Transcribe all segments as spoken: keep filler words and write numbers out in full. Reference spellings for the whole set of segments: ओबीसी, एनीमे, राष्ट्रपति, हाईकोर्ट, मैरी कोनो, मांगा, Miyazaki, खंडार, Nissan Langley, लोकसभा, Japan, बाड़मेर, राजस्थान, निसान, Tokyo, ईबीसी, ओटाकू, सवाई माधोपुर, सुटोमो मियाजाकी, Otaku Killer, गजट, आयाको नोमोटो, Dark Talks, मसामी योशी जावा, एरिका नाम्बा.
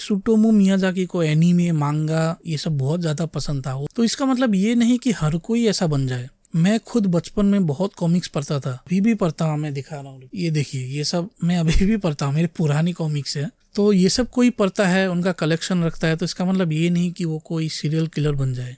सुटोमो मियाजाकी को एनीमे, मांगा ये सब बहुत ज़्यादा पसंद था, तो इसका मतलब ये नहीं कि हर कोई ऐसा बन जाए। मैं खुद बचपन में बहुत कॉमिक्स पढ़ता था, अभी भी पढ़ता हूँ, मैं दिखा रहा हूँ, ये देखिए ये सब मैं अभी भी पढ़ता हूँ, मेरे पुरानी कॉमिक्स है। तो ये सब कोई पढ़ता है, उनका कलेक्शन रखता है, तो इसका मतलब ये नहीं कि वो कोई सीरियल किलर बन जाए।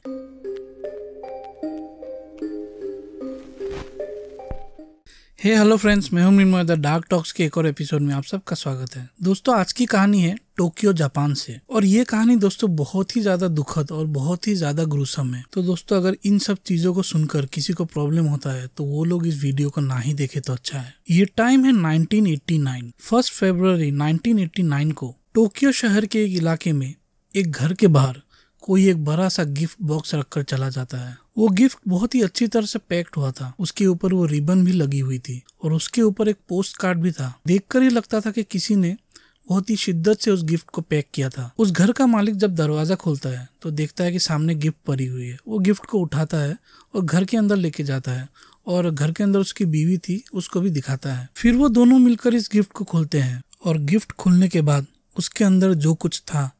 हे हेलो फ्रेंड्स, मैं हूं मृण्मय, द डार्क टॉक्स के एक और एपिसोड में आप सबका स्वागत है। दोस्तों आज की कहानी है टोक्यो जापान से, और ये कहानी दोस्तों बहुत ही ज्यादा दुखद और बहुत ही ज्यादा ग्रुसम है। तो दोस्तों अगर इन सब चीजों को सुनकर किसी को प्रॉब्लम होता है तो वो लोग इस वीडियो को ना ही देखे तो अच्छा है। ये टाइम है nineteen eighty nine, first February nineteen eighty nine को टोक्यो शहर के एक इलाके में एक घर के बाहर कोई एक बड़ा सा गिफ्ट बॉक्स रखकर चला जाता है। वो गिफ्ट बहुत ही अच्छी तरह से पैक्ड हुआ था, उसके ऊपर वो रिबन भी लगी हुई थी और उसके ऊपर एक पोस्ट कार्ड भी था। देखकर ही लगता था कि किसी ने बहुत ही शिद्दत से उस गिफ्ट को पैक किया था। उस घर का मालिक जब दरवाजा खोलता है तो देखता है कि सामने गिफ्ट पड़ी हुई है। वो गिफ्ट को उठाता है और घर के अंदर लेके जाता है, और घर के अंदर उसकी बीवी थी उसको भी दिखाता है। फिर वो दोनों मिलकर इस गिफ्ट को खोलते हैं, और गिफ्ट खुलने के बाद उसके अंदर जो कुछ था,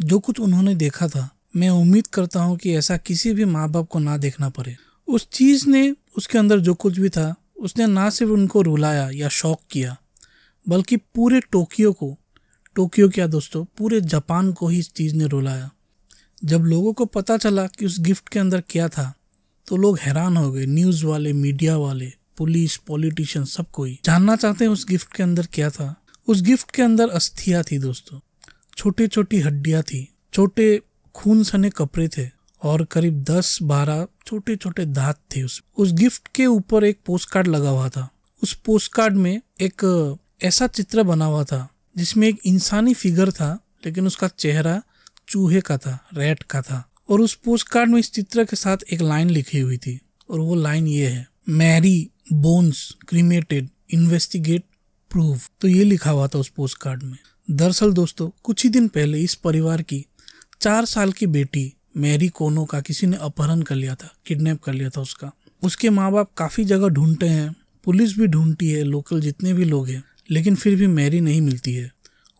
जो कुछ उन्होंने देखा था, मैं उम्मीद करता हूँ कि ऐसा किसी भी माँ बाप को ना देखना पड़े। उस चीज़ ने, उसके अंदर जो कुछ भी था, उसने ना सिर्फ उनको रुलाया या शॉक किया, बल्कि पूरे टोक्यो को, टोक्यो क्या दोस्तों, पूरे जापान को ही इस चीज़ ने रुलाया। जब लोगों को पता चला कि उस गिफ्ट के अंदर क्या था तो लोग हैरान हो गए। न्यूज़ वाले, मीडिया वाले, पुलिस, पॉलिटिशियन, सब कोई जानना चाहते हैं उस गिफ्ट के अंदर क्या था। उस गिफ्ट के अंदर अस्थियाँ थी दोस्तों, छोटी छोटी हड्डियाँ थी, छोटे खून सने कपड़े थे, और करीब दस बारह छोटे छोटे दांत थे। उस उस गिफ्ट के ऊपर एक पोस्ट कार्ड लगा हुआ था। उस पोस्ट कार्ड में एक ऐसा चित्र बना हुआ था जिसमें एक इंसानी फिगर था, लेकिन उसका चेहरा चूहे का था, रैट का था। और उस पोस्ट कार्ड में इस चित्र के साथ एक लाइन लिखी हुई थी, और वो लाइन ये है, Mary bones cremated, investigate proof. तो ये लिखा हुआ था उस पोस्ट कार्ड में। दरअसल दोस्तों कुछ ही दिन पहले इस परिवार की चार साल की बेटी मैरी कोनो का किसी ने अपहरण कर लिया था, किडनैप कर लिया था उसका। उसके माँ बाप काफ़ी जगह ढूंढते हैं, पुलिस भी ढूंढती है, लोकल जितने भी लोग हैं, लेकिन फिर भी मैरी नहीं मिलती है।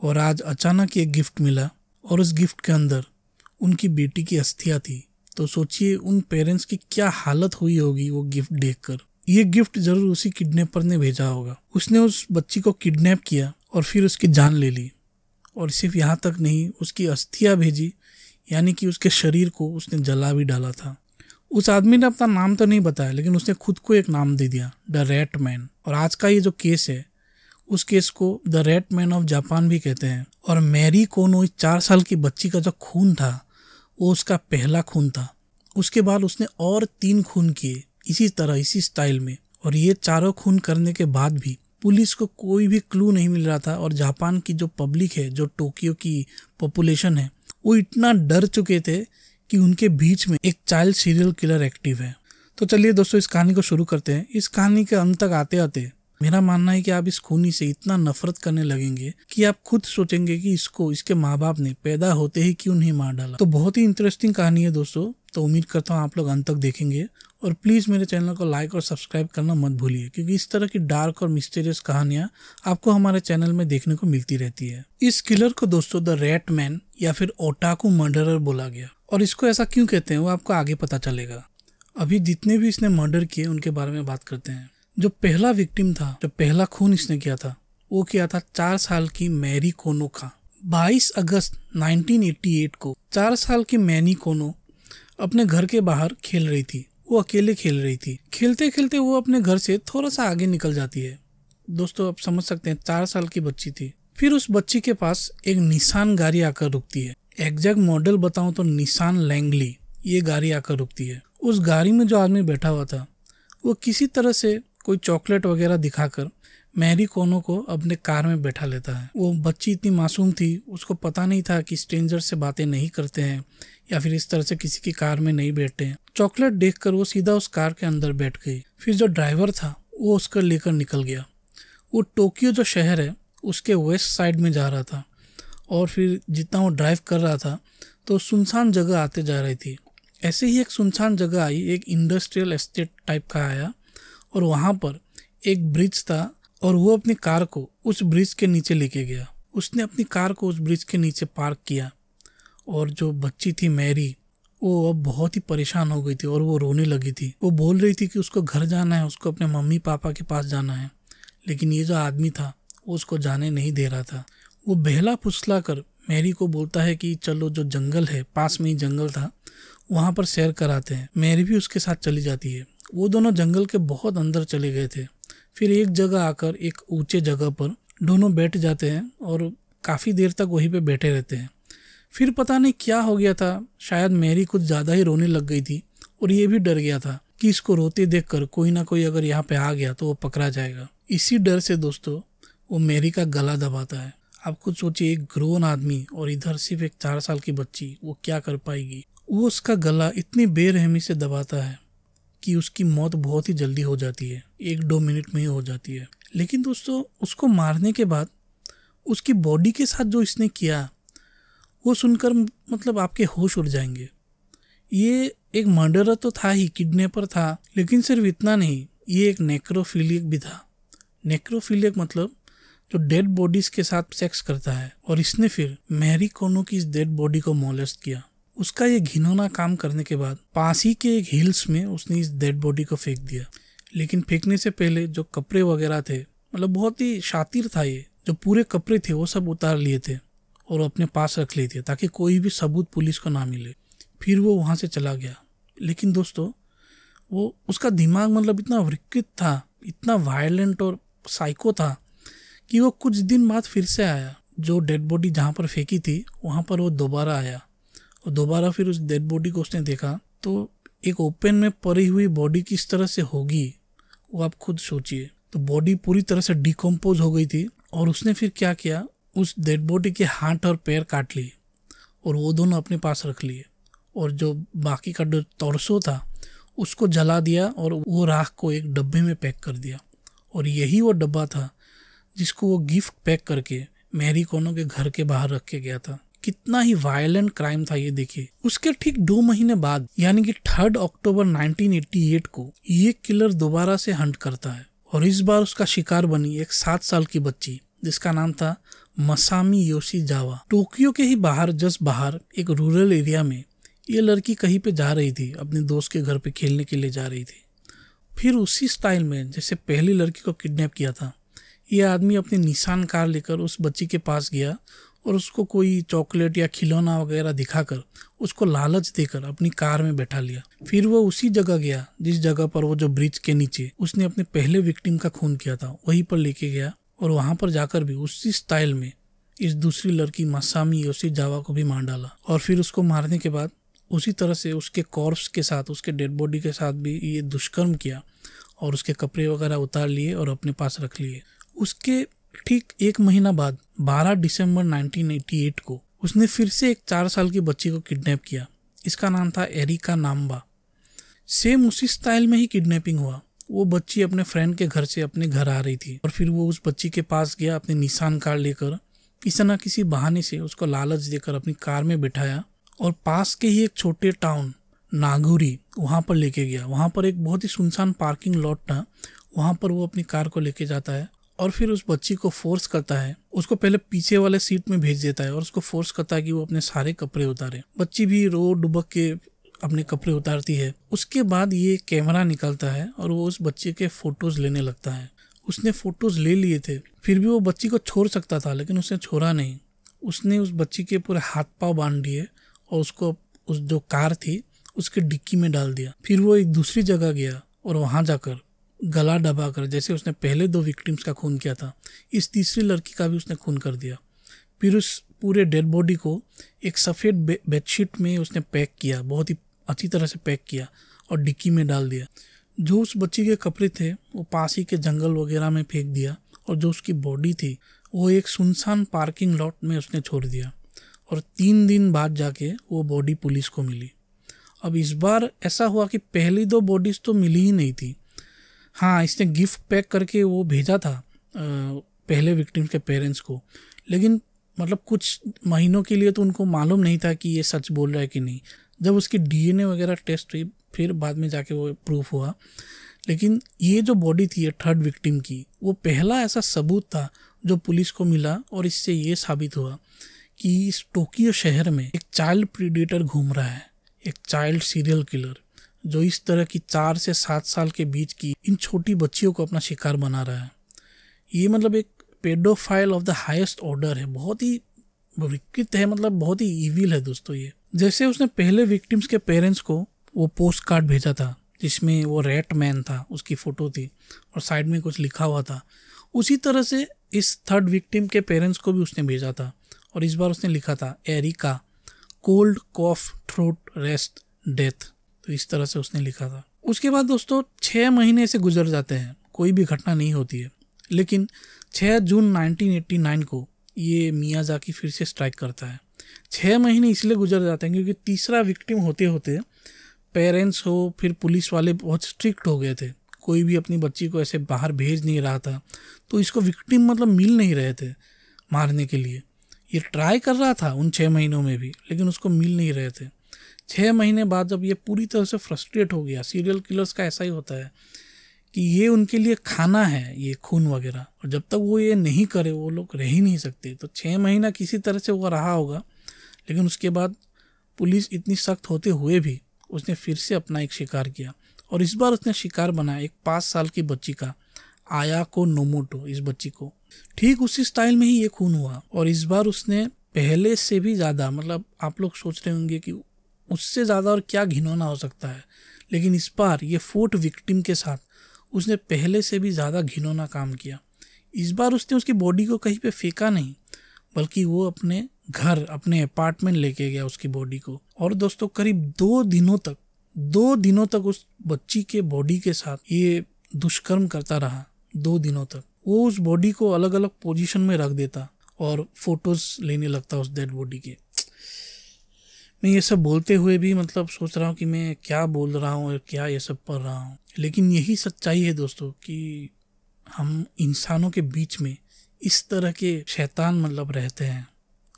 और आज अचानक एक गिफ्ट मिला, और उस गिफ्ट के अंदर उनकी बेटी की अस्थियाँ थी। तो सोचिए उन पेरेंट्स की क्या हालत हुई होगी वो गिफ्ट देखकर। ये गिफ्ट जरूर उसी किडनैपर ने भेजा होगा। उसने उस बच्ची को किडनैप किया और फिर उसकी जान ले ली, और सिर्फ यहाँ तक नहीं, उसकी अस्थियाँ भेजी, यानी कि उसके शरीर को उसने जला भी डाला था। उस आदमी ने अपना नाम तो नहीं बताया, लेकिन उसने खुद को एक नाम दे दिया, द रैट मैन। और आज का ये जो केस है उस केस को the rat man of Japan भी कहते हैं। और मैरी कोनो, चार साल की बच्ची का जो खून था वो उसका पहला खून था। उसके बाद उसने और तीन खून किए इसी तरह, इसी स्टाइल में। और ये चारों खून करने के बाद भी पुलिस को कोई भी क्लू नहीं मिल रहा था, और जापान की जो पब्लिक है, जो टोक्यो की पॉपुलेशन है, वो इतना डर चुके थे कि उनके बीच में एक चाइल्ड सीरियल किलर एक्टिव है। तो चलिए दोस्तों इस कहानी को शुरू करते हैं। इस कहानी के अंत तक आते आते मेरा मानना है कि आप इस खूनी से इतना नफरत करने लगेंगे कि आप खुद सोचेंगे कि इसको, इसके माँ बाप ने पैदा होते ही क्यों नहीं मार डाला। तो बहुत ही इंटरेस्टिंग कहानी है दोस्तों, तो उम्मीद करता हूँ आप लोग अंत तक देखेंगे। और प्लीज़ मेरे चैनल को लाइक और सब्सक्राइब करना मत भूलिए, क्योंकि इस तरह की डार्क और मिस्टीरियस कहानियाँ आपको हमारे चैनल में देखने को मिलती रहती है। इस किलर को दोस्तों द रैट मैन या फिर ओटाकू मर्डरर बोला गया, और इसको ऐसा क्यों कहते हैं वो आपको आगे पता चलेगा। अभी जितने भी इसने मर्डर किए उनके बारे में बात करते हैं। जो पहला विक्टिम था, जो पहला खून इसने किया था, वो किया था चार साल की मैरी कोनो का। बाईस अगस्त नाइनटीन एटी एट को चार साल की मैरी कोनो अपने घर के बाहर खेल रही थी। वो अकेले खेल रही थी। खेलते खेलते वो अपने घर से थोड़ा सा आगे निकल जाती है। दोस्तों आप समझ सकते हैं, चार साल की बच्ची थी। फिर उस बच्ची के पास एक निसान गाड़ी आकर रुकती है। एग्जैक्ट मॉडल बताऊं तो निसान लैंगली ये गाड़ी आकर रुकती है। उस गाड़ी में जो आदमी बैठा हुआ था वो किसी तरह से कोई चॉकलेट वगैरह दिखाकर मैरी कोनो को अपने कार में बैठा लेता है। वो बच्ची इतनी मासूम थी, उसको पता नहीं था कि स्ट्रेंजर से बातें नहीं करते हैं या फिर इस तरह से किसी की कार में नहीं बैठते हैं। चॉकलेट देखकर वो सीधा उस कार के अंदर बैठ गई। फिर जो ड्राइवर था वो उसको लेकर निकल गया। वो टोक्यो जो शहर है उसके वेस्ट साइड में जा रहा था, और फिर जितना वो ड्राइव कर रहा था तो सुनसान जगह आते जा रही थी। ऐसे ही एक सुनसान जगह आई, एक इंडस्ट्रियल एस्टेट टाइप का आया, और वहाँ पर एक ब्रिज था, और वो अपनी कार को उस ब्रिज के नीचे लेके गया। उसने अपनी कार को उस ब्रिज के नीचे पार्क किया और जो बच्ची थी मैरी, वो अब बहुत ही परेशान हो गई थी और वो रोने लगी थी। वो बोल रही थी कि उसको घर जाना है, उसको अपने मम्मी पापा के पास जाना है, लेकिन ये जो आदमी था वो उसको जाने नहीं दे रहा था। वो बहला फुसला कर मैरी को बोलता है कि चलो जो जंगल है, पास में ही जंगल था, वहाँ पर सैर कराते हैं। मैरी भी उसके साथ चली जाती है। वो दोनों जंगल के बहुत अंदर चले गए थे। फिर एक जगह आकर एक ऊंचे जगह पर दोनों बैठ जाते हैं और काफ़ी देर तक वहीं पे बैठे रहते हैं। फिर पता नहीं क्या हो गया था, शायद मैरी कुछ ज़्यादा ही रोने लग गई थी और ये भी डर गया था कि इसको रोते देखकर कोई ना कोई अगर यहाँ पे आ गया तो वो पकड़ा जाएगा। इसी डर से दोस्तों वो मैरी का गला दबाता है। आप खुद सोचिए, एक ग्रोन आदमी और इधर सिर्फ एक चार साल की बच्ची, वो क्या कर पाएगी। वो उसका गला इतनी बेरहमी से दबाता है कि उसकी मौत बहुत ही जल्दी हो जाती है, एक दो मिनट में ही हो जाती है। लेकिन दोस्तों उसको मारने के बाद उसकी बॉडी के साथ जो इसने किया, वो सुनकर मतलब आपके होश उड़ जाएंगे। ये एक मर्डरर तो था ही, किडनैपर था, लेकिन सिर्फ इतना नहीं, ये एक नेक्रोफिलियक भी था। नेक्रोफिलियक मतलब जो डेड बॉडीज़ के साथ सेक्स करता है, और इसने फिर मैरी कोनो की इस डेड बॉडी को मोलेस्ट किया। उसका ये घिनौना काम करने के बाद पास ही के एक हिल्स में उसने इस डेड बॉडी को फेंक दिया। लेकिन फेंकने से पहले जो कपड़े वगैरह थे, मतलब बहुत ही शातिर था ये, जो पूरे कपड़े थे वो सब उतार लिए थे और अपने पास रख लिए थे ताकि कोई भी सबूत पुलिस को ना मिले। फिर वो वहाँ से चला गया। लेकिन दोस्तों वो उसका दिमाग मतलब इतना विकृत था, इतना वायलेंट और साइको था कि वो कुछ दिन बाद फिर से आया। जो डेड बॉडी जहाँ पर फेंकी थी वहाँ पर वो दोबारा आया और दोबारा फिर उस डेड बॉडी को उसने देखा तो एक ओपन में पड़ी हुई बॉडी किस तरह से होगी वो आप खुद सोचिए। तो बॉडी पूरी तरह से डिकम्पोज हो गई थी और उसने फिर क्या किया, उस डेड बॉडी के हाथ और पैर काट लिए और वो दोनों अपने पास रख लिए, और जो बाकी का जो टॉर्सो था उसको जला दिया और वो राख को एक डब्बे में पैक कर दिया। और यही वो डब्बा था जिसको वो गिफ्ट पैक करके मैरी कोनो के घर के बाहर रख के गया था। कितना ही वायलेंट क्राइम था ये, देखिए। उसके ठीक दो महीने बाद यानी कि third October nineteen eighty eight को ये किलर दोबारा से हंट करता है, और इस बार उसका शिकार बनी एक सात साल की बच्ची जिसका नाम था मसामी योशी जावा। टोक्यो के ही बाहर, जस्ट बाहर एक रूरल एरिया में ये लड़की कहीं पे जा रही थी, अपने दोस्त के घर पे खेलने के लिए जा रही थी। फिर उसी स्टाइल में जैसे पहली लड़की को किडनैप किया था, ये आदमी अपनी निसान कार लेकर उस बच्ची के पास गया और उसको कोई चॉकलेट या खिलौना वगैरह दिखाकर उसको लालच देकर अपनी कार में बैठा लिया। फिर वो उसी जगह गया जिस जगह पर वो जो ब्रिज के नीचे उसने अपने पहले विक्टिम का खून किया था, वहीं पर लेके गया और वहाँ पर जाकर भी उसी स्टाइल में इस दूसरी लड़की मसामी योशी जावा को भी मार डाला। और फिर उसको मारने के बाद उसी तरह से उसके कॉर्प्स के साथ, उसके डेड बॉडी के साथ भी ये दुष्कर्म किया और उसके कपड़े वगैरह उतार लिए और अपने पास रख लिए। उसके ठीक एक महीना बाद बारह दिसंबर नाइनटीन एटी एट को उसने फिर से एक चार साल की बच्ची को किडनैप किया। इसका नाम था एरिका नाम्बा। सेम उसी स्टाइल में ही किडनैपिंग हुआ। वो बच्ची अपने फ्रेंड के घर से अपने घर आ रही थी और फिर वो उस बच्ची के पास गया अपनी निसान कार लेकर। किसी ना किसी बहाने से उसको लालच देकर अपनी कार में बिठाया और पास के ही एक छोटे टाउन नागुरी, वहाँ पर लेके गया। वहाँ पर एक बहुत ही सुनसान पार्किंग लॉट था, वहाँ पर वो अपनी कार को लेके जाता है और फिर उस बच्ची को फोर्स करता है। उसको पहले पीछे वाले सीट में भेज देता है और उसको फोर्स करता है कि वो अपने सारे कपड़े उतारे। बच्ची भी रो डुबक के अपने कपड़े उतारती है। उसके बाद ये कैमरा निकालता है और वो उस बच्चे के फोटोज़ लेने लगता है। उसने फ़ोटोज़ ले लिए थे, फिर भी वो बच्ची को छोड़ सकता था लेकिन उसने छोड़ा नहीं। उसने उस बच्ची के पूरे हाथ पाँव बांध दिए और उसको उस जो कार थी उसके डिक्की में डाल दिया। फिर वो एक दूसरी जगह गया और वहाँ जाकर गला दबाकर, जैसे उसने पहले दो विक्टिम्स का खून किया था, इस तीसरी लड़की का भी उसने खून कर दिया। फिर उस पूरे डेड बॉडी को एक सफ़ेद बेडशीट में उसने पैक किया, बहुत ही अच्छी तरह से पैक किया और डिक्की में डाल दिया। जो उस बच्ची के कपड़े थे वो पास ही के जंगल वगैरह में फेंक दिया और जो उसकी बॉडी थी वो एक सुनसान पार्किंग लॉट में उसने छोड़ दिया। और तीन दिन बाद जाके वो बॉडी पुलिस को मिली। अब इस बार ऐसा हुआ कि पहली दो बॉडीज़ तो मिली ही नहीं थी। हाँ, इसने गिफ्ट पैक करके वो भेजा था पहले विक्टिम्स के पेरेंट्स को, लेकिन मतलब कुछ महीनों के लिए तो उनको मालूम नहीं था कि ये सच बोल रहा है कि नहीं। जब उसकी डीएनए वगैरह टेस्ट हुई फिर बाद में जाके वो प्रूफ हुआ। लेकिन ये जो बॉडी थी, ये थर्ड विक्टिम की, वो पहला ऐसा सबूत था जो पुलिस को मिला, और इससे ये साबित हुआ कि इस टोक्यो शहर में एक चाइल्ड प्रीडेटर घूम रहा है, एक चाइल्ड सीरियल किलर जो इस तरह की चार से सात साल के बीच की इन छोटी बच्चियों को अपना शिकार बना रहा है। ये मतलब एक paedophile of the highest order है, बहुत ही विकृत है, मतलब बहुत ही ईविल है दोस्तों ये। जैसे उसने पहले विक्टिम्स के पेरेंट्स को वो पोस्ट कार्ड भेजा था जिसमें वो रैट मैन था, उसकी फ़ोटो थी और साइड में कुछ लिखा हुआ था, उसी तरह से इस थर्ड विक्टिम के पेरेंट्स को भी उसने भेजा था। और इस बार उसने लिखा था areca cold cough throat rest death, तो इस तरह से उसने लिखा था। उसके बाद दोस्तों छः महीने से गुजर जाते हैं, कोई भी घटना नहीं होती है, लेकिन छह जून नाइनटीन एटी नाइन को ये मियाज़ाकी फिर से स्ट्राइक करता है। छः महीने इसलिए गुजर जाते हैं क्योंकि तीसरा विक्टिम होते होते पेरेंट्स हो फिर पुलिस वाले बहुत स्ट्रिक्ट हो गए थे, कोई भी अपनी बच्ची को ऐसे बाहर भेज नहीं रहा था, तो इसको विक्टिम मतलब मिल नहीं रहे थे मारने के लिए। ये ट्राई कर रहा था उन छः महीनों में भी, लेकिन उसको मिल नहीं रहे थे। छः महीने बाद जब ये पूरी तरह से फ्रस्ट्रेट हो गया, सीरियल किलर्स का ऐसा ही होता है कि ये उनके लिए खाना है ये खून वगैरह, और जब तक वो ये नहीं करे वो लोग रह ही नहीं सकते। तो छः महीना किसी तरह से वो रहा होगा, लेकिन उसके बाद पुलिस इतनी सख्त होते हुए भी उसने फिर से अपना एक शिकार किया, और इस बार उसने शिकार बनाया एक पाँच साल की बच्ची का, आयाको नोमोटो। इस बच्ची को ठीक उसी स्टाइल में ही ये खून हुआ, और इस बार उसने पहले से भी ज़्यादा, मतलब आप लोग सोच रहे होंगे कि उससे ज़्यादा और क्या घिनौना हो सकता है, लेकिन इस बार ये फोर्थ विक्टिम के साथ उसने पहले से भी ज़्यादा घिनौना काम किया। इस बार उसने उसकी बॉडी को कहीं पे फेंका नहीं, बल्कि वो अपने घर, अपने अपार्टमेंट लेके गया उसकी बॉडी को। और दोस्तों करीब दो दिनों तक दो दिनों तक उस बच्ची के बॉडी के साथ ये दुष्कर्म करता रहा। दो दिनों तक वो उस बॉडी को अलग अलग पोजीशन में रख देता और फोटोज़ लेने लगता उस डेड बॉडी के। मैं ये सब बोलते हुए भी मतलब सोच रहा हूँ कि मैं क्या बोल रहा हूँ और क्या ये सब पढ़ रहा हूँ, लेकिन यही सच्चाई है दोस्तों कि हम इंसानों के बीच में इस तरह के शैतान मतलब रहते हैं,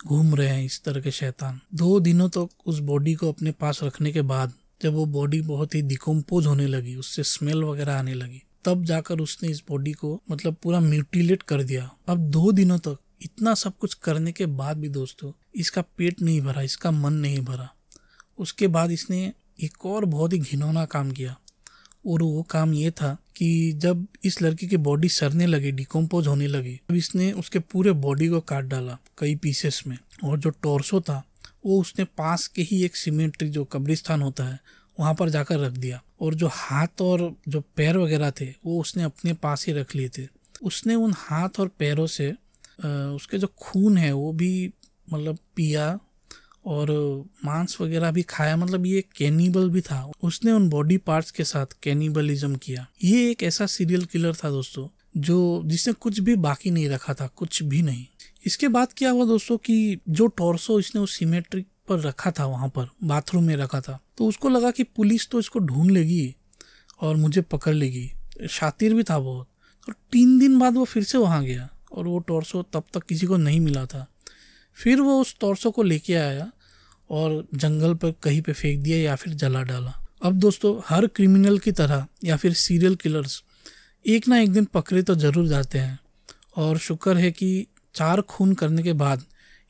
घूम रहे हैं इस तरह के शैतान। दो दिनों तक तो उस बॉडी को अपने पास रखने के बाद जब वो बॉडी बहुत ही डिकम्पोज होने लगी, उससे स्मेल वगैरह आने लगी, तब जाकर उसने इस बॉडी को मतलब पूरा म्यूटिलेट कर दिया। अब दो दिनों तक इतना सब कुछ करने के बाद भी दोस्तों इसका पेट नहीं भरा, इसका मन नहीं भरा। उसके बाद इसने एक और बहुत ही घिनौना काम किया, और वो काम ये था कि जब इस लड़की की बॉडी सड़ने लगी, डिकम्पोज होने लगी, तब इसने उसके पूरे बॉडी को काट डाला कई पीसेस में, और जो टॉर्सो था वो उसने पास के ही एक सीमेंट्री जो कब्रिस्तान होता है वहाँ पर जाकर रख दिया, और जो हाथ और जो पैर वगैरह थे वो उसने अपने पास ही रख लिए थे। उसने उन हाथ और पैरों से उसके जो खून है वो भी मतलब पिया और मांस वगैरह भी खाया, मतलब ये कैनिबल भी था। उसने उन बॉडी पार्ट्स के साथ कैनिबलिज्म किया। ये एक ऐसा सीरियल किलर था दोस्तों जो जिसने कुछ भी बाकी नहीं रखा था, कुछ भी नहीं। इसके बाद क्या हुआ दोस्तों कि जो टॉर्सो इसने उस सिमेट्रिक पर रखा था, वहाँ पर बाथरूम में रखा था, तो उसको लगा कि पुलिस तो इसको ढूंढ लेगी और मुझे पकड़ लेगी, शातिर भी था बहुत। और तीन दिन बाद वो फिर से वहाँ गया और वो टॉर्सो तब तक किसी को नहीं मिला था। फिर वो उस टॉर्सो को लेके आया और जंगल पर कहीं पे फेंक दिया या फिर जला डाला। अब दोस्तों हर क्रिमिनल की तरह या फिर सीरियल किलर्स एक ना एक दिन पकड़े तो ज़रूर जाते हैं, और शुक्र है कि चार खून करने के बाद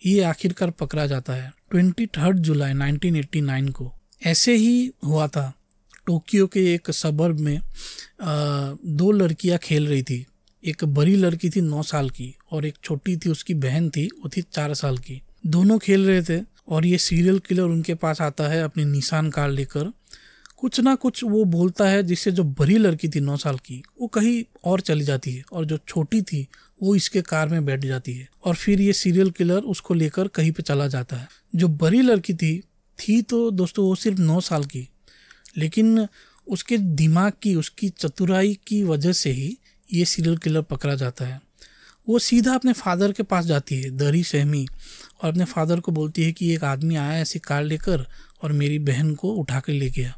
ये आखिरकार पकड़ा जाता है तेईस जुलाई नाइनटीन एटी नाइन को। ऐसे ही हुआ था टोक्यो के एक सबर्ब में, आ, दो लड़कियाँ खेल रही थी। एक बड़ी लड़की थी नौ साल की और एक छोटी थी, उसकी बहन थी, वो थी चार साल की। दोनों खेल रहे थे और ये सीरियल किलर उनके पास आता है अपनी निसान कार लेकर। कुछ ना कुछ वो बोलता है जिससे जो बड़ी लड़की थी नौ साल की वो कहीं और चली जाती है, और जो छोटी थी वो इसके कार में बैठ जाती है, और फिर ये सीरियल किलर उसको लेकर कहीं पर चला जाता है। जो बड़ी लड़की थी थी तो दोस्तों वो सिर्फ नौ साल की, लेकिन उसके दिमाग की, उसकी चतुराई की वजह से ही ये सीरियल किलर पकड़ा जाता है। वो सीधा अपने फादर के पास जाती है दरी सहमी, और अपने फादर को बोलती है कि एक आदमी आया ऐसी कार लेकर और मेरी बहन को उठा कर ले गया।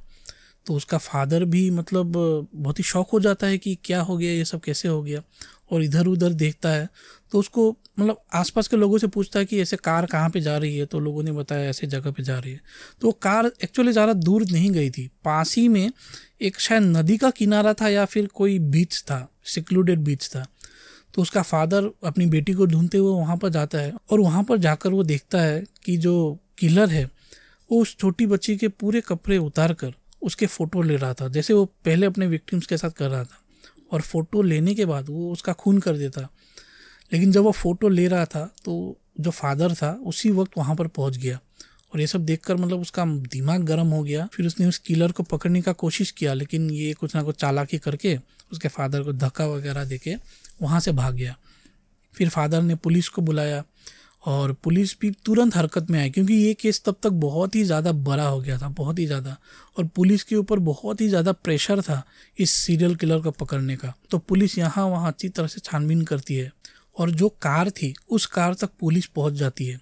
तो उसका फादर भी मतलब बहुत ही शौक हो जाता है कि क्या हो गया, ये सब कैसे हो गया, और इधर उधर देखता है। तो उसको मतलब आसपास के लोगों से पूछता है कि ऐसे कार कहाँ पे जा रही है, तो लोगों ने बताया ऐसे जगह पे जा रही है। तो वो कार एक्चुअली ज़्यादा दूर नहीं गई थी, पास ही में एक शायद नदी का किनारा था या फिर कोई बीच था, सिक्लूडेड बीच था। तो उसका फादर अपनी बेटी को ढूंढते हुए वहाँ पर जाता है और वहाँ पर जाकर वो देखता है कि जो किलर है वो उस छोटी बच्ची के पूरे कपड़े उतार कर उसके फ़ोटो ले रहा था, जैसे वो पहले अपने विक्टिम्स के साथ कर रहा था, और फ़ोटो लेने के बाद वो उसका खून कर देता। लेकिन जब वो फ़ोटो ले रहा था तो जो फादर था उसी वक्त वहाँ पर पहुँच गया और ये सब देखकर मतलब उसका दिमाग गर्म हो गया। फिर उसने उस किलर को पकड़ने का कोशिश किया, लेकिन ये कुछ ना कुछ चालाकी करके उसके फादर को धक्का वगैरह देके वहाँ से भाग गया। फिर फादर ने पुलिस को बुलाया और पुलिस भी तुरंत हरकत में आई, क्योंकि ये केस तब तक बहुत ही ज़्यादा बड़ा हो गया था, बहुत ही ज़्यादा, और पुलिस के ऊपर बहुत ही ज़्यादा प्रेशर था इस सीरियल किलर को पकड़ने का। तो पुलिस यहाँ वहाँ अच्छी तरह से छानबीन करती है और जो कार थी उस कार तक पुलिस पहुँच जाती है,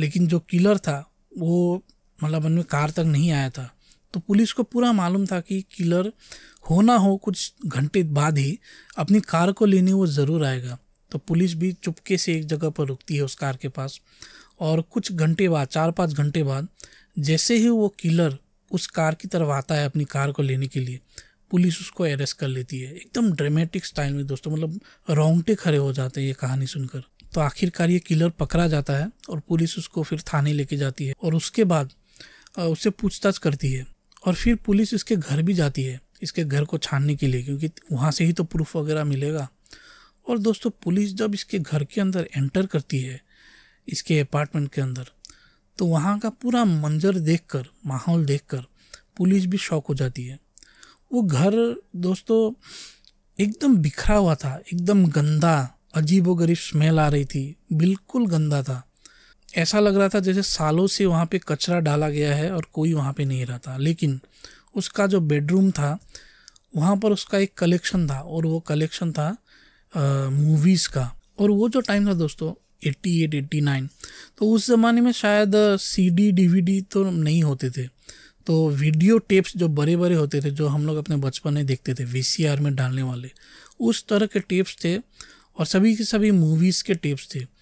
लेकिन जो किलर था वो मतलब उनमें कार तक नहीं आया था। तो पुलिस को पूरा मालूम था कि किलर हो ना हो कुछ घंटे बाद ही अपनी कार को लेने वो ज़रूर आएगा। तो पुलिस भी चुपके से एक जगह पर रुकती है उस कार के पास, और कुछ घंटे बाद, चार पाँच घंटे बाद, जैसे ही वो किलर उस कार की तरफ आता है अपनी कार को लेने के लिए, पुलिस उसको अरेस्ट कर लेती है एकदम ड्रामेटिक स्टाइल में। दोस्तों मतलब रोंगटे खड़े हो जाते हैं ये कहानी सुनकर। तो आखिरकार ये किलर पकड़ा जाता है और पुलिस उसको फिर थाने लेके जाती है और उसके बाद उससे पूछताछ करती है, और फिर पुलिस इसके घर भी जाती है, इसके घर को छानने के लिए, क्योंकि वहाँ से ही तो प्रूफ वगैरह मिलेगा। और दोस्तों पुलिस जब इसके घर के अंदर एंटर करती है, इसके अपार्टमेंट के अंदर, तो वहाँ का पूरा मंजर देखकर, माहौल देखकर पुलिस भी शॉक हो जाती है। वो घर दोस्तों एकदम बिखरा हुआ था, एकदम गंदा, अजीबोगरीब स्मेल आ रही थी, बिल्कुल गंदा था। ऐसा लग रहा था जैसे सालों से वहाँ पे कचरा डाला गया है और कोई वहाँ पे नहीं रहता। लेकिन उसका जो बेडरूम था वहाँ पर उसका एक कलेक्शन था, और वो कलेक्शन था मूवीज़ का। और वो जो टाइम था दोस्तों अट्ठासी, नवासी, तो उस ज़माने में शायद सीडी, डीवीडी तो नहीं होते थे, तो वीडियो टेप्स जो बड़े बड़े होते थे, जो हम लोग अपने बचपन में देखते थे वीसीआर में डालने वाले, उस तरह के टेप्स थे, और सभी के सभी मूवीज़ के टेप्स थे।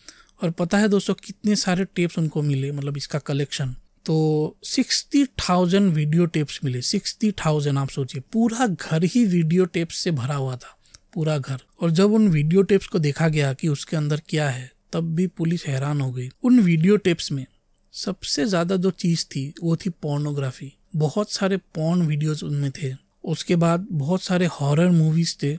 और पता है दोस्तों कितने सारे टेप्स उनको मिले, मतलब इसका कलेक्शन, तो सिक्सटी थाउजेंड वीडियो टेप्स मिले, सिक्सटी थाउजेंड। आप सोचिए पूरा घर ही वीडियो टेप्स से भरा हुआ था, पूरा घर। और जब उन वीडियो टेप्स को देखा गया कि उसके अंदर क्या है, तब भी पुलिस हैरान हो गई। उन वीडियो टेप्स में सबसे ज़्यादा जो चीज़ थी वो थी पोर्नोग्राफी, बहुत सारे पोर्न वीडियोज़ उनमें थे। उसके बाद बहुत सारे हॉरर मूवीज़ थे,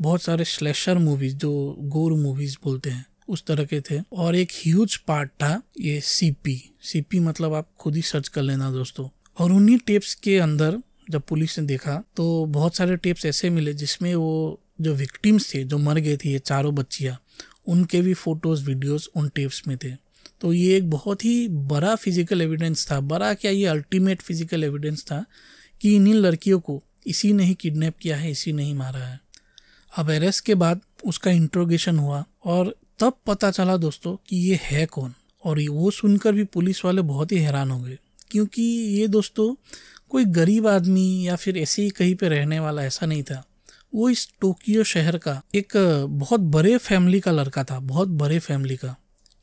बहुत सारे स्लैशर मूवीज़ जो गोर मूवीज़ बोलते हैं उस तरह के थे, और एक ह्यूज पार्ट था ये सीपी। सीपी मतलब आप खुद ही सर्च कर लेना दोस्तों। और उन्हीं टेप्स के अंदर जब पुलिस ने देखा तो बहुत सारे टेप्स ऐसे मिले जिसमें वो जो विक्टिम्स थे, जो मर गए थे ये चारों बच्चियाँ, उनके भी फ़ोटोज़, वीडियोज़ उन टेप्स में थे। तो ये एक बहुत ही बड़ा फिज़िकल एविडेंस था, बड़ा क्या ये अल्टीमेट फिज़िकल एविडेंस था कि इन्हीं लड़कियों को इसी ने ही किडनेप किया है, इसी ने ही मारा है। अब अरेस्ट के बाद उसका इंट्रोगेशन हुआ और तब पता चला दोस्तों कि ये है कौन, और वो सुनकर भी पुलिस वाले बहुत ही हैरान हो गए, क्योंकि ये दोस्तों कोई गरीब आदमी या फिर ऐसे ही कहीं पे रहने वाला ऐसा नहीं था। वो इस टोक्यो शहर का एक बहुत बड़े फैमिली का लड़का था, बहुत बड़े फैमिली का।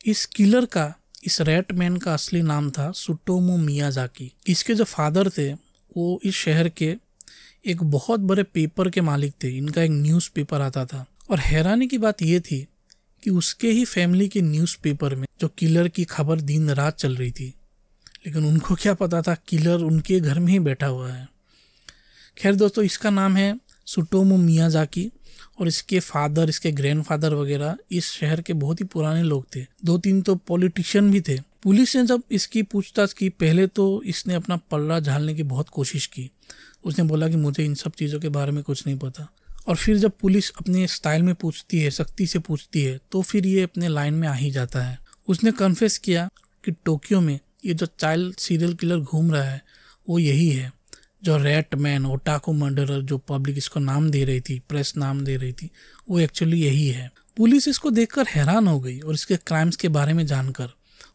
इस किलर का, इस रैट मैन का असली नाम था सुटोमो मियाजाकी। इसके जो फादर थे वो इस शहर के एक बहुत बड़े पेपर के मालिक थे, इनका एक न्यूज़पेपर आता था। और हैरानी की बात ये थी कि उसके ही फैमिली के न्यूज़पेपर में जो किलर की खबर दिन रात चल रही थी, लेकिन उनको क्या पता था किलर उनके घर में ही बैठा हुआ है। खैर दोस्तों इसका नाम है सुटोमो मियाजाकी, और इसके फादर, इसके ग्रैंडफादर वगैरह इस शहर के बहुत ही पुराने लोग थे, दो तीन तो पॉलिटिशियन भी थे। पुलिस ने जब इसकी पूछताछ की, पहले तो इसने अपना पल्ला झाड़ने की बहुत कोशिश की, उसने बोला कि मुझे इन सब चीज़ों के बारे में कुछ नहीं पता। और फिर जब पुलिस अपने स्टाइल में पूछती है, सख्ती से पूछती है, तो फिर ये अपने लाइन में आ ही जाता है। उसने कन्फेस किया कि टोक्यो में ये जो चाइल्ड सीरियल किलर घूम रहा है वो यही है, जो रैट मैन, ओटाको मर्डरर जो पब्लिक इसको नाम दे रही थी, प्रेस नाम दे रही थी, वो एक्चुअली यही है। पुलिस इसको देखकर हैरान हो गई और इसके क्राइम्स के बारे में जानकर,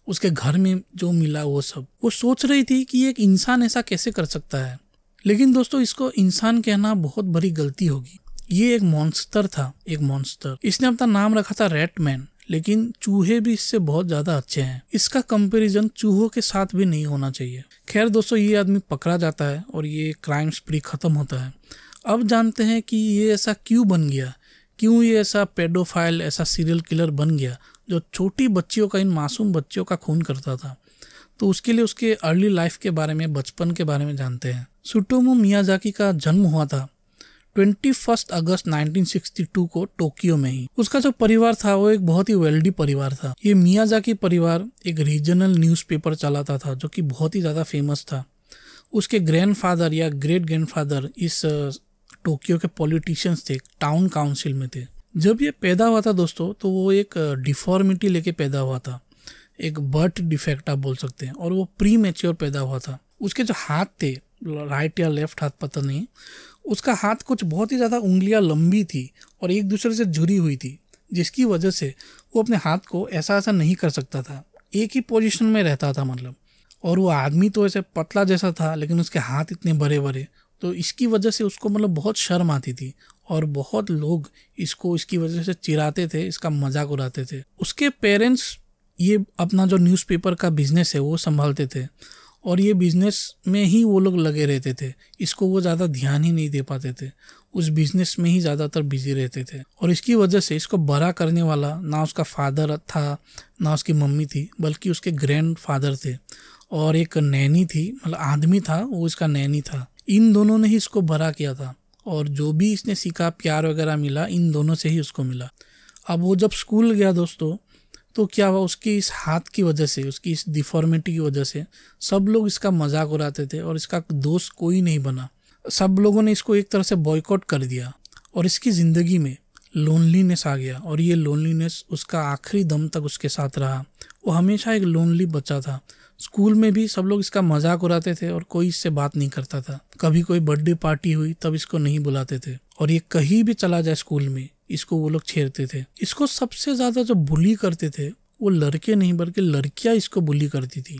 उसके घर में जो मिला वो सब, वो सोच रही थी कि एक इंसान ऐसा कैसे कर सकता है। लेकिन दोस्तों इसको इंसान कहना बहुत बड़ी गलती होगी, ये एक मॉन्स्टर था, एक मॉन्स्टर। इसने अपना नाम रखा था रैट मैन, लेकिन चूहे भी इससे बहुत ज़्यादा अच्छे हैं, इसका कंपैरिजन चूहों के साथ भी नहीं होना चाहिए। खैर दोस्तों ये आदमी पकड़ा जाता है और ये क्राइम स्प्री ख़त्म होता है। अब जानते हैं कि ये ऐसा क्यों बन गया क्यों ये ऐसा पेडोफाइल, ऐसा सीरियल किलर बन गया जो छोटी बच्चियों का, इन मासूम बच्चियों का खून करता था। तो उसके लिए उसके अर्ली लाइफ के बारे में, बचपन के बारे में जानते हैं। सुटोमो मियाजाकी का जन्म हुआ था इक्कीस अगस्त उन्नीस सौ बासठ को टोक्यो में ही। उसका जो परिवार था वो एक बहुत ही वेल्दी परिवार था। ये मियाजाकी परिवार एक रीजनल न्यूज़पेपर चलाता था जो कि बहुत ही ज़्यादा फेमस था। उसके ग्रैंडफादर या ग्रेट ग्रैंडफादर इस टोक्यो के पॉलिटिशियंस थे, टाउन काउंसिल में थे। जब ये पैदा हुआ था दोस्तों, तो वो एक डिफॉर्मिटी लेके पैदा हुआ था, एक बर्थ डिफेक्ट आप बोल सकते हैं, और वो प्री मैच्योर पैदा हुआ था। उसके जो हाथ थे, राइट या लेफ्ट हाथ पता नहीं, उसका हाथ कुछ बहुत ही ज़्यादा उंगलियां लंबी थी और एक दूसरे से जुड़ी हुई थी, जिसकी वजह से वो अपने हाथ को ऐसा ऐसा नहीं कर सकता था, एक ही पोजीशन में रहता था मतलब। और वो आदमी तो ऐसे पतला जैसा था, लेकिन उसके हाथ इतने बड़े बड़े, तो इसकी वजह से उसको मतलब बहुत शर्म आती थी और बहुत लोग इसको, इसकी वजह से चिढ़ाते थे, इसका मजाक उड़ाते थे। उसके पेरेंट्स ये अपना जो न्यूज़पेपर का बिज़नेस है वो संभालते थे और ये बिज़नेस में ही वो लोग लगे रहते थे। इसको वो ज़्यादा ध्यान ही नहीं दे पाते थे, उस बिज़नेस में ही ज़्यादातर बिजी रहते थे। और इसकी वजह से इसको बड़ा करने वाला ना उसका फादर था ना उसकी मम्मी थी, बल्कि उसके ग्रैंड फादर थे और एक नैनी थी, मतलब आदमी था वो इसका नैनी था। इन दोनों ने ही इसको बड़ा किया था और जो भी इसने सीखा, प्यार वगैरह मिला, इन दोनों से ही उसको मिला। अब वो जब स्कूल गया दोस्तों, तो क्या हुआ, उसकी इस हाथ की वजह से, उसकी इस डिफॉर्मिटी की वजह से सब लोग इसका मजाक उड़ाते थे और इसका दोस्त कोई नहीं बना। सब लोगों ने इसको एक तरह से बॉयकॉट कर दिया और इसकी ज़िंदगी में लोनलीनेस आ गया और ये लोनलीनेस उसका आखिरी दम तक उसके साथ रहा। वो हमेशा एक लोनली बच्चा था। स्कूल में भी सब लोग इसका मजाक उड़ाते थे और कोई इससे बात नहीं करता था। कभी कोई बर्थडे पार्टी हुई तब इसको नहीं बुलाते थे और ये कहीं भी चला जाए स्कूल में इसको वो लोग छेड़ते थे। इसको सबसे ज़्यादा जो बुली करते थे वो लड़के नहीं बल्कि लड़कियाँ इसको बुली करती थी।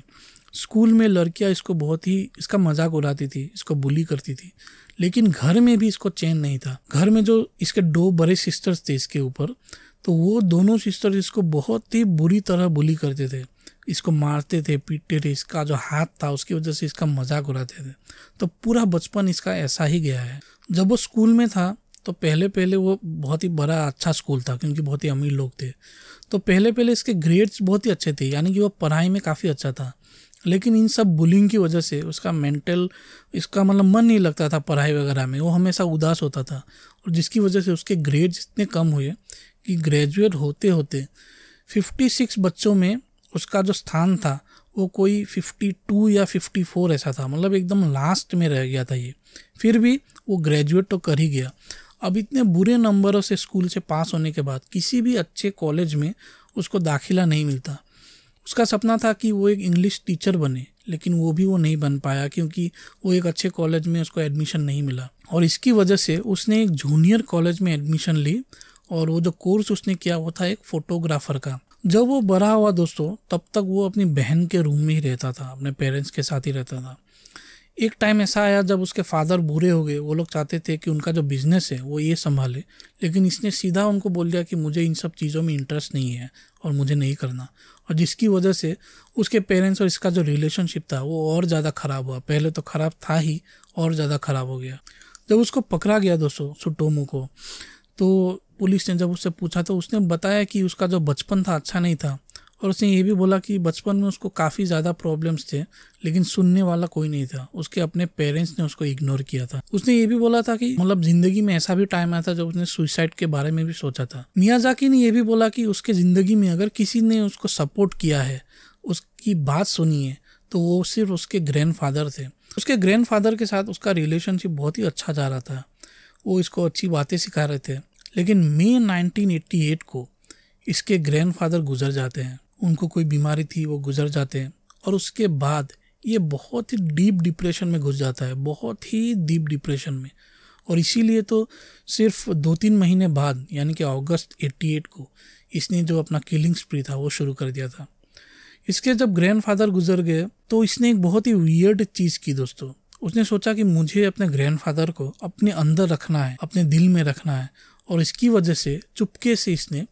स्कूल में लड़कियाँ इसको बहुत ही, इसका मजाक उड़ाती थी, इसको बुली करती थी, लेकिन घर में भी इसको चैन नहीं था। घर में जो इसके दो बड़े सिस्टर्स थे इसके ऊपर, तो वो दोनों सिस्टर्स इसको बहुत ही बुरी तरह बुली करते थे, इसको मारते थे, पीटते थे। इसका जो हाथ था उसकी वजह से इसका मजाक उड़ाते थे। तो पूरा बचपन इसका ऐसा ही गया है। जब वो स्कूल में था तो पहले पहले वो बहुत ही बड़ा अच्छा स्कूल था क्योंकि बहुत ही अमीर लोग थे, तो पहले पहले इसके ग्रेड्स बहुत ही अच्छे थे, यानी कि वो पढ़ाई में काफ़ी अच्छा था। लेकिन इन सब बुलिंग की वजह से उसका मेंटल, इसका मतलब मन नहीं लगता था पढ़ाई वगैरह में, वो हमेशा उदास होता था और जिसकी वजह से उसके ग्रेड्स इतने कम हुए कि ग्रेजुएट होते होते फिफ्टी सिक्स बच्चों में उसका जो स्थान था वो कोई फिफ्टी टू या फिफ्टी फोर ऐसा था, मतलब एकदम लास्ट में रह गया था ये। फिर भी वो ग्रेजुएट तो कर ही गया। अब इतने बुरे नंबरों से स्कूल से पास होने के बाद किसी भी अच्छे कॉलेज में उसको दाखिला नहीं मिलता। उसका सपना था कि वो एक इंग्लिश टीचर बने, लेकिन वो भी वो नहीं बन पाया क्योंकि वो एक अच्छे कॉलेज में उसको एडमिशन नहीं मिला। और इसकी वजह से उसने एक जूनियर कॉलेज में एडमिशन ली और वो जो कोर्स उसने किया वो था एक फ़ोटोग्राफ़र का। जब वो बड़ा हुआ दोस्तों, तब तक वो अपनी बहन के रूम में ही रहता था, अपने पेरेंट्स के साथ ही रहता था। एक टाइम ऐसा आया जब उसके फादर बूढ़े हो गए। वो लोग चाहते थे कि उनका जो बिज़नेस है वो ये संभाले, लेकिन इसने सीधा उनको बोल दिया कि मुझे इन सब चीज़ों में इंटरेस्ट नहीं है और मुझे नहीं करना। और जिसकी वजह से उसके पेरेंट्स और इसका जो रिलेशनशिप था वो और ज़्यादा ख़राब हुआ। पहले तो ख़राब था ही, और ज़्यादा ख़राब हो गया। जब उसको पकड़ा गया दोस्तों, सुटोमो को, तो पुलिस ने जब उससे पूछा तो उसने बताया कि उसका जो बचपन था अच्छा नहीं था और उसने ये भी बोला कि बचपन में उसको काफ़ी ज़्यादा प्रॉब्लम्स थे, लेकिन सुनने वाला कोई नहीं था। उसके अपने पेरेंट्स ने उसको इग्नोर किया था। उसने ये भी बोला था कि मतलब ज़िंदगी में ऐसा भी टाइम आया था जब उसने सुसाइड के बारे में भी सोचा था। मियाजाकी ने यह भी बोला कि उसके ज़िंदगी में अगर किसी ने उसको सपोर्ट किया है, उसकी बात सुनी है, तो वो सिर्फ उसके ग्रैंडफादर थे। उसके ग्रैंडफादर के साथ उसका रिलेशनशिप बहुत ही अच्छा जा रहा था, वो इसको अच्छी बातें सिखा रहे थे। लेकिन मई नाइनटीन एट्टी एट को इसके ग्रैंडफादर गुजर जाते हैं, उनको कोई बीमारी थी, वो गुजर जाते हैं। और उसके बाद ये बहुत ही डीप डिप्रेशन में घुस जाता है, बहुत ही डीप डिप्रेशन में। और इसीलिए तो सिर्फ दो तीन महीने बाद, यानी कि अगस्त अट्ठासी को, इसने जो अपना किलिंग स्प्री था वो शुरू कर दिया था। इसके जब ग्रैंडफादर गुजर गए तो इसने एक बहुत ही वियर्ड चीज़ की दोस्तों। उसने सोचा कि मुझे अपने ग्रैंडफादर को अपने अंदर रखना है, अपने दिल में रखना है। और इसकी वजह से चुपके से इसने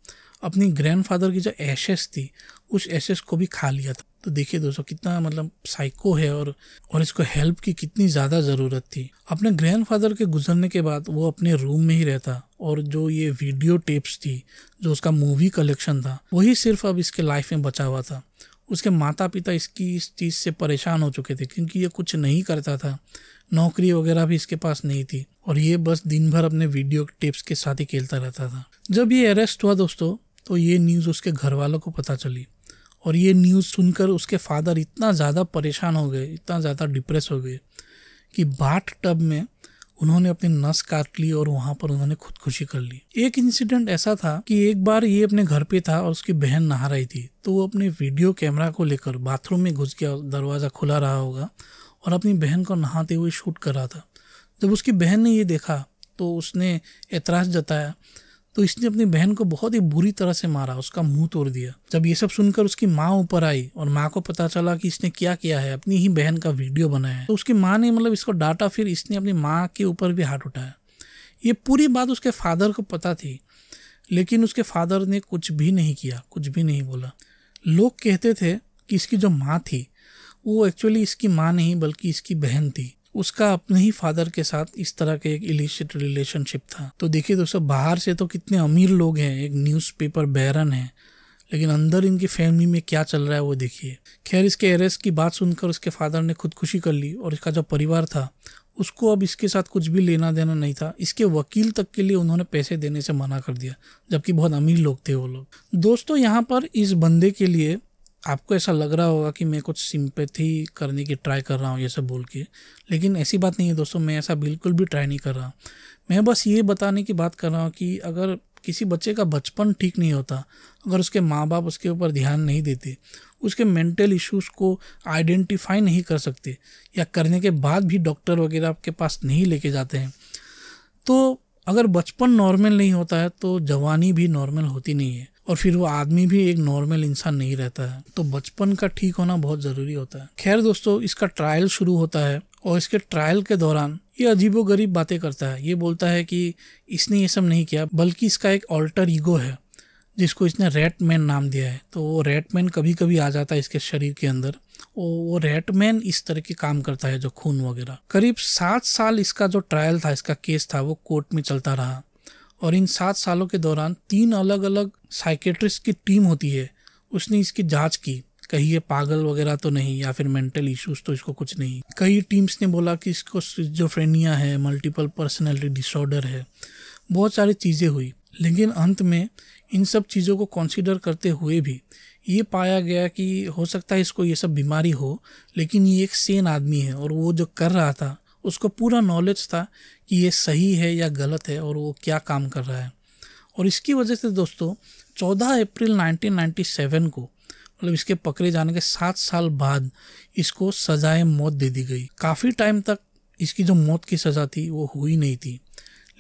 अपनी ग्रैंडफादर की जो एशेस थी उस एशेस को भी खा लिया था। तो देखिए दोस्तों कितना मतलब साइको है और और इसको हेल्प की कितनी ज़्यादा ज़रूरत थी। अपने ग्रैंडफादर के गुजरने के बाद वो अपने रूम में ही रहता और जो ये वीडियो टेप्स थी, जो उसका मूवी कलेक्शन था, वही सिर्फ अब इसके लाइफ में बचा हुआ था। उसके माता पिता इसकी इस चीज़ से परेशान हो चुके थे क्योंकि ये कुछ नहीं करता था, नौकरी वगैरह भी इसके पास नहीं थी और ये बस दिन भर अपने वीडियो टेप्स के साथ ही खेलता रहता था। जब ये अरेस्ट हुआ दोस्तों तो ये न्यूज़ उसके घर वालों को पता चली और ये न्यूज़ सुनकर उसके फादर इतना ज़्यादा परेशान हो गए, इतना ज़्यादा डिप्रेस हो गए कि बाथ टब में उन्होंने अपनी नस काट ली और वहाँ पर उन्होंने खुदकुशी कर ली। एक इंसिडेंट ऐसा था कि एक बार ये अपने घर पे था और उसकी बहन नहा रही थी तो वो अपने वीडियो कैमरा को लेकर बाथरूम में घुस गया, दरवाज़ा खुला रहा होगा, और अपनी बहन को नहाते हुए शूट कर रहा था। जब उसकी बहन ने ये देखा तो उसने ऐतराज़ जताया, तो इसने अपनी बहन को बहुत ही बुरी तरह से मारा, उसका मुंह तोड़ दिया। जब ये सब सुनकर उसकी माँ ऊपर आई और माँ को पता चला कि इसने क्या किया है, अपनी ही बहन का वीडियो बनाया है, तो उसकी माँ ने मतलब इसको डांटा, फिर इसने अपनी माँ के ऊपर भी हाथ उठाया। ये पूरी बात उसके फादर को पता थी लेकिन उसके फादर ने कुछ भी नहीं किया, कुछ भी नहीं बोला। लोग कहते थे कि इसकी जो माँ थी वो एक्चुअली इसकी माँ नहीं बल्कि इसकी बहन थी, उसका अपने ही फादर के साथ इस तरह का एक इलिसिट रिलेशनशिप था। तो देखिए दोस्तों, बाहर से तो कितने अमीर लोग हैं, एक न्यूज़पेपर बैरन है, लेकिन अंदर इनकी फैमिली में क्या चल रहा है वो देखिए। खैर, इसके अरेस्ट की बात सुनकर उसके फादर ने खुदकुशी कर ली और इसका जो परिवार था उसको अब इसके साथ कुछ भी लेना देना नहीं था। इसके वकील तक के लिए उन्होंने पैसे देने से मना कर दिया, जबकि बहुत अमीर लोग थे वो लोग। दोस्तों, यहाँ पर इस बंदे के लिए आपको ऐसा लग रहा होगा कि मैं कुछ सिंपैथी करने की ट्राई कर रहा हूँ ये सब बोल के, लेकिन ऐसी बात नहीं है दोस्तों, मैं ऐसा बिल्कुल भी ट्राई नहीं कर रहा हूँ। मैं बस ये बताने की बात कर रहा हूँ कि अगर किसी बच्चे का बचपन ठीक नहीं होता, अगर उसके माँ बाप उसके ऊपर ध्यान नहीं देते, उसके मेंटल इश्यूज़ को आइडेंटिफाई नहीं कर सकते या करने के बाद भी डॉक्टर वगैरह आपके पास नहीं लेके जाते हैं, तो अगर बचपन नॉर्मल नहीं होता है तो जवानी भी नॉर्मल होती नहीं है और फिर वो आदमी भी एक नॉर्मल इंसान नहीं रहता है। तो बचपन का ठीक होना बहुत ज़रूरी होता है। खैर दोस्तों, इसका ट्रायल शुरू होता है और इसके ट्रायल के दौरान ये अजीबोगरीब बातें करता है। ये बोलता है कि इसने ये सब नहीं किया बल्कि इसका एक अल्टर ईगो है जिसको इसने रैटमैन नाम दिया है। तो वो रैटमैन कभी कभी आ जाता है इसके शरीर के अंदर और वो रैटमैन इस तरह के काम करता है, जो खून वगैरह। करीब सात साल इसका जो ट्रायल था, इसका केस था, वो कोर्ट में चलता रहा और इन सात सालों के दौरान तीन अलग अलग साइकेट्रिस्ट की टीम होती है, उसने इसकी जांच की, कहीं ये पागल वगैरह तो नहीं या फिर मेंटल इश्यूज तो इसको कुछ नहीं। कई टीम्स ने बोला कि इसको स्किज़ोफ्रेनिया है, मल्टीपल पर्सनैलिटी डिसऑर्डर है, बहुत सारी चीज़ें हुई, लेकिन अंत में इन सब चीज़ों को कंसीडर करते हुए भी ये पाया गया कि हो सकता है इसको ये सब बीमारी हो, लेकिन ये एक सेन आदमी है और वो जो कर रहा था उसको पूरा नॉलेज था कि ये सही है या गलत है और वो क्या काम कर रहा है। और इसकी वजह से दोस्तों चौदह अप्रैल उन्नीस सौ सत्तानवे को, मतलब इसके पकड़े जाने के सात साल बाद, इसको सजाए मौत दे दी गई। काफ़ी टाइम तक इसकी जो मौत की सज़ा थी वो हुई नहीं थी,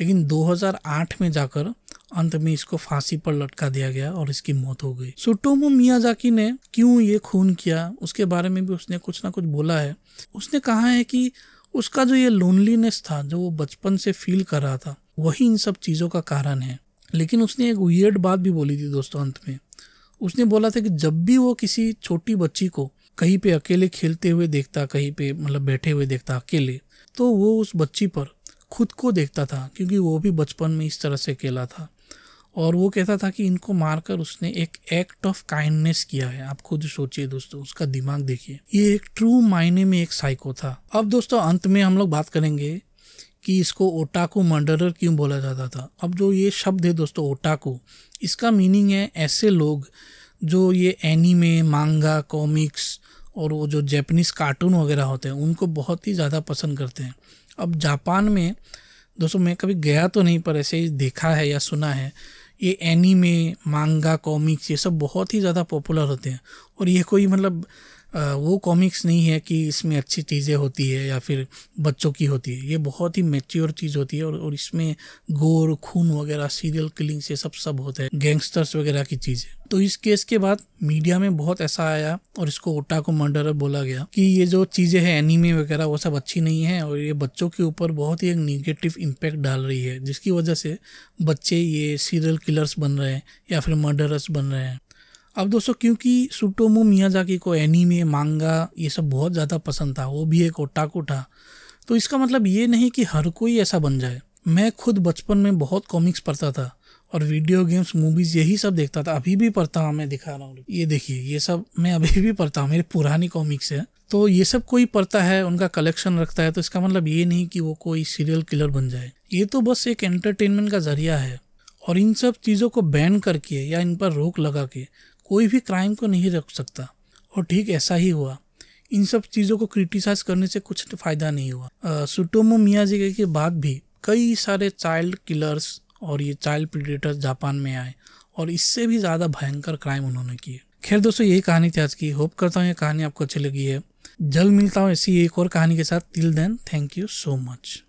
लेकिन दो हज़ार आठ में जाकर अंत में इसको फांसी पर लटका दिया गया और इसकी मौत हो गई। सुटोमो मियाजाकी ने क्यों ये खून किया उसके बारे में भी उसने कुछ ना कुछ बोला है। उसने कहा है कि उसका जो ये लोनलीनेस था, जो वो बचपन से फील कर रहा था, वही इन सब चीज़ों का कारण है। लेकिन उसने एक वियर्ड बात भी बोली थी दोस्तों अंत में। उसने बोला था कि जब भी वो किसी छोटी बच्ची को कहीं पे अकेले खेलते हुए देखता, कहीं पे मतलब बैठे हुए देखता अकेले, तो वो उस बच्ची पर खुद को देखता था क्योंकि वो भी बचपन में इस तरह से अकेला था। और वो कहता था कि इनको मारकर उसने एक एक्ट ऑफ काइंडनेस किया है। आप खुद सोचिए दोस्तों, उसका दिमाग देखिए। ये एक ट्रू मायने में एक साइको था। अब दोस्तों अंत में हम लोग बात करेंगे कि इसको ओटाकू मर्डरर क्यों बोला जाता था। अब जो ये शब्द है दोस्तों ओटाकू, इसका मीनिंग है ऐसे लोग जो ये एनीमे, मांगा, कॉमिक्स और वो जो जैपनीज़ कार्टून वगैरह होते हैं उनको बहुत ही ज़्यादा पसंद करते हैं। अब जापान में दोस्तों मैं कभी गया तो नहीं, पर ऐसे ही देखा है या सुना है, ये एनीमे, मांगा, कॉमिक्स ये सब बहुत ही ज़्यादा पॉपुलर होते हैं। और ये कोई मतलब वो कॉमिक्स नहीं है कि इसमें अच्छी चीज़ें होती है या फिर बच्चों की होती है, ये बहुत ही मैच्योर चीज़ होती है और, और इसमें गोर, खून वगैरह, सीरियल किलिंग्स ये सब सब होता है, गैंगस्टर्स वगैरह की चीज़ें। तो इस केस के बाद मीडिया में बहुत ऐसा आया और इसको ओटाकू मर्डरर बोला गया कि ये जो चीज़ें हैं एनीमे वगैरह वो सब अच्छी नहीं है और ये बच्चों के ऊपर बहुत ही एक निगेटिव इम्पैक्ट डाल रही है, जिसकी वजह से बच्चे ये सीरियल किलर्स बन रहे हैं या फिर मर्डरर्स बन रहे हैं। अब दोस्तों क्योंकि सुटोमो मियाजाकी को एनीमे, मांगा ये सब बहुत ज़्यादा पसंद था, वो भी एक ओटाकू था, तो इसका मतलब ये नहीं कि हर कोई ऐसा बन जाए। मैं खुद बचपन में बहुत कॉमिक्स पढ़ता था और वीडियो गेम्स, मूवीज़ यही सब देखता था। अभी भी पढ़ता हूँ, मैं दिखा रहा हूँ, ये देखिए, ये सब मैं अभी भी पढ़ता हूँ, मेरी पुरानी कॉमिक्स है। तो ये सब कोई पढ़ता है, उनका कलेक्शन रखता है, तो इसका मतलब ये नहीं कि वो कोई सीरियल किलर बन जाए। ये तो बस एक एंटरटेनमेंट का जरिया है। और इन सब चीज़ों को बैन करके या इन पर रोक लगा के कोई भी क्राइम को नहीं रोक सकता, और ठीक ऐसा ही हुआ। इन सब चीज़ों को क्रिटिसाइज करने से कुछ फ़ायदा नहीं हुआ। सुटोमो मियाजाकी के बाद भी कई सारे चाइल्ड किलर्स और ये चाइल्ड प्रेडेटर्स जापान में आए और इससे भी ज़्यादा भयंकर क्राइम उन्होंने किए। खैर दोस्तों, यही कहानी थी आज की। होप करता हूँ ये कहानी आपको अच्छी लगी है। जल्द मिलता हूँ ऐसी एक और कहानी के साथ। Till then, thank you so much.